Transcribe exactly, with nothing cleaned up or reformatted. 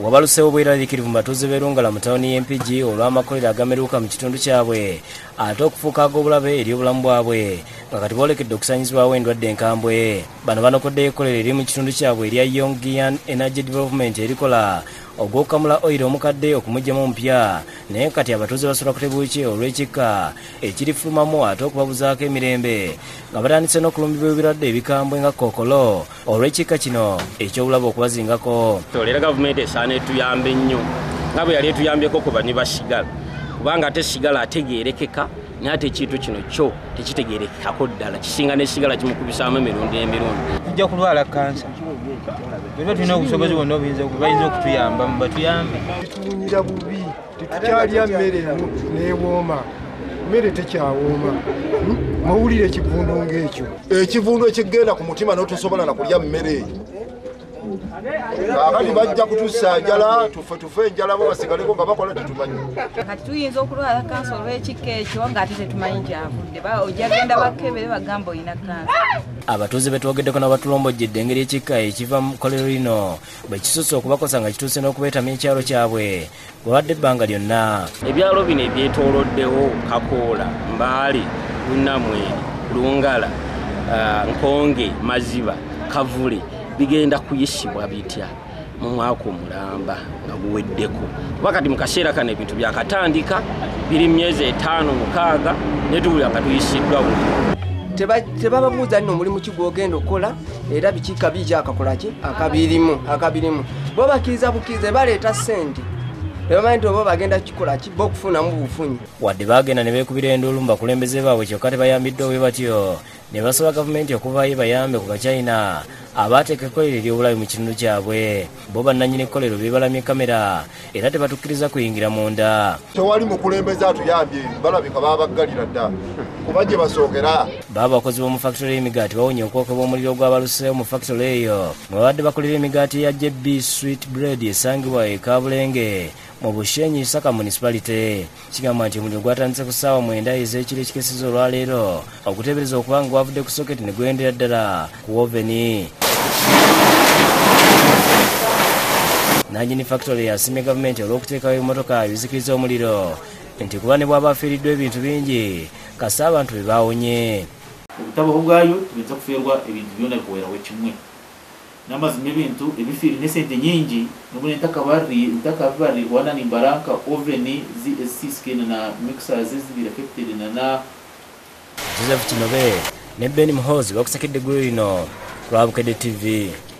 Wabalusewo bwira likirivu mbatuzi verunga la mutawani Mpigi olwama kolera agameruka mu kitundu kyabwe ate okufuuka ag'obulabe eri obulamu bwabwe nga kati boolekedde okusanyizibwawo endwadde enkambwe. Bano banokodde ekkolero eri mu kitundu kyabwe erya Yongian Energy Development erikola ogw'okukamula oyiro omukadde okumuggyemu omupya, naye kati abatuuze basula kutebuuki olw'ekika ekirifulumamu ate okubabuzaako emirembe nga batandise n'okulumbibwa ebirwadde ebikambwe nga kkookolo olw'ekika kino eky'obulabe okubazingako. Leero gavumenti esaana etuyambe ennyo nga bwe yali etuyambyeko ku bani basigala, kubanga ate sigala ategeerekeka naye ate ekintu kino kyo tekitegeerekekako ddala, kisinga n'esigala kimukubisaamu emirundi emirundi. Tujja kulwala kansa. Bweba tulina obusobozi bwonna obayinza okutuyamba mubatuyambe. Tituwunyira bubi, tetukyalya mmere neewooma, mmere tekyawooma. Mawulire ekivundu ng'ekyo, ekivundu ekigenda ku mutima n'otosobola na kulya mmere eyo. Akati bajja kutuusa njala, tufe tufe njala bo basigaleko nga bakola tetumanyi. Kati tuyinza okulwala kansa olw'ekika ekyo ng'ate tetumanyi gyavudde, ojagenda bakebere bagamba olina kansa. Abatuuze be twogeddeko n'abatulomboojjedde engeri ekika ekiva mu kkolero lino bwe kisusse okubakosa nga kituuse n'okubeetamya ekyalo kyabwe bw'obadde ebbanga lyonna. Ebyalo bino ebyetooloddewo Kakoola, Mbaali, Lunnamweri, Lungala, Nkonge, Maziba, Kavule bigenda kuyisibwa bitya mu mwaka omulamba nga guweddeko. Wakati mu kaseera kano ebintu byakatandika biri myezi etaano mukaaga ne tuwulira nga tuyisiddwa buli. Tebababuuza nno omulimu ki gw'ogenda okukola era biki kabi gy'akakola ki akabirimu akabirimu bo bakkiriza bukkiriza baleeta ssente ebamanyi nti oba bagenda kukikola ki bo okufunamu bufunyi. Wadde baagenda ne beekubira enduulu mu bakulembeze baabwe kyokka tebayambiddwa bwe batyo ne basaba gavumenti okuvaayo bayambe ku Bachina abateeka ekkolero ery'obulabe mu kitundu kyabwe. Bo bannannyini ekkolero beebalamye kamera era tebatukkiriza kuyingira munda. Tewali mukulembeze atuyambye, balabika baabaggalira dda kuba gye basookera. Abakozi b'omu fakitole y'emigaati bawonye okwokebwa omuliro gw'abaluseewo mu fakitole eyo mwe babadde bakulira emigaati ya J B Sweet Bread esangibwa e Kabulenge mu Bushenyi Saka munisipalite. Kigamba nti omuliro gwatandise ku ssaawa mwenda ez'ekiro ekikesezza olwaleero okuteebereza okubanga gwavudde ku soketi ne gwendera ddala ku oveni. Nannyini fakitole yasiimye gavumenti olw'okuteekawo ebimotoka ebizikiriza omuliro nti kuba ne bw'abafiiriddwa ebintu bingi kasa abantu be baawonye. Obutabaho bwayo tuyinza kufiirwa ebintu byonna biwerawo kimwe n'amazzi n'ebintu ebifiiri n'essente nyingi nobuna entakabariwana nimbaranka oveni zisisikena na mixers ezibira affected na Joseph Kinobe ne Ben Muhozi bakusekidde eggulu lino ku Lwabukedde T V.